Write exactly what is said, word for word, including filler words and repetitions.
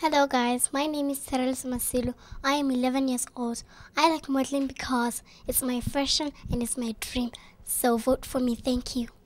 Hello guys, my name is Tshireletso Masilo. I am eleven years old. I like modeling because it's my fashion and it's my dream. So vote for me, thank you.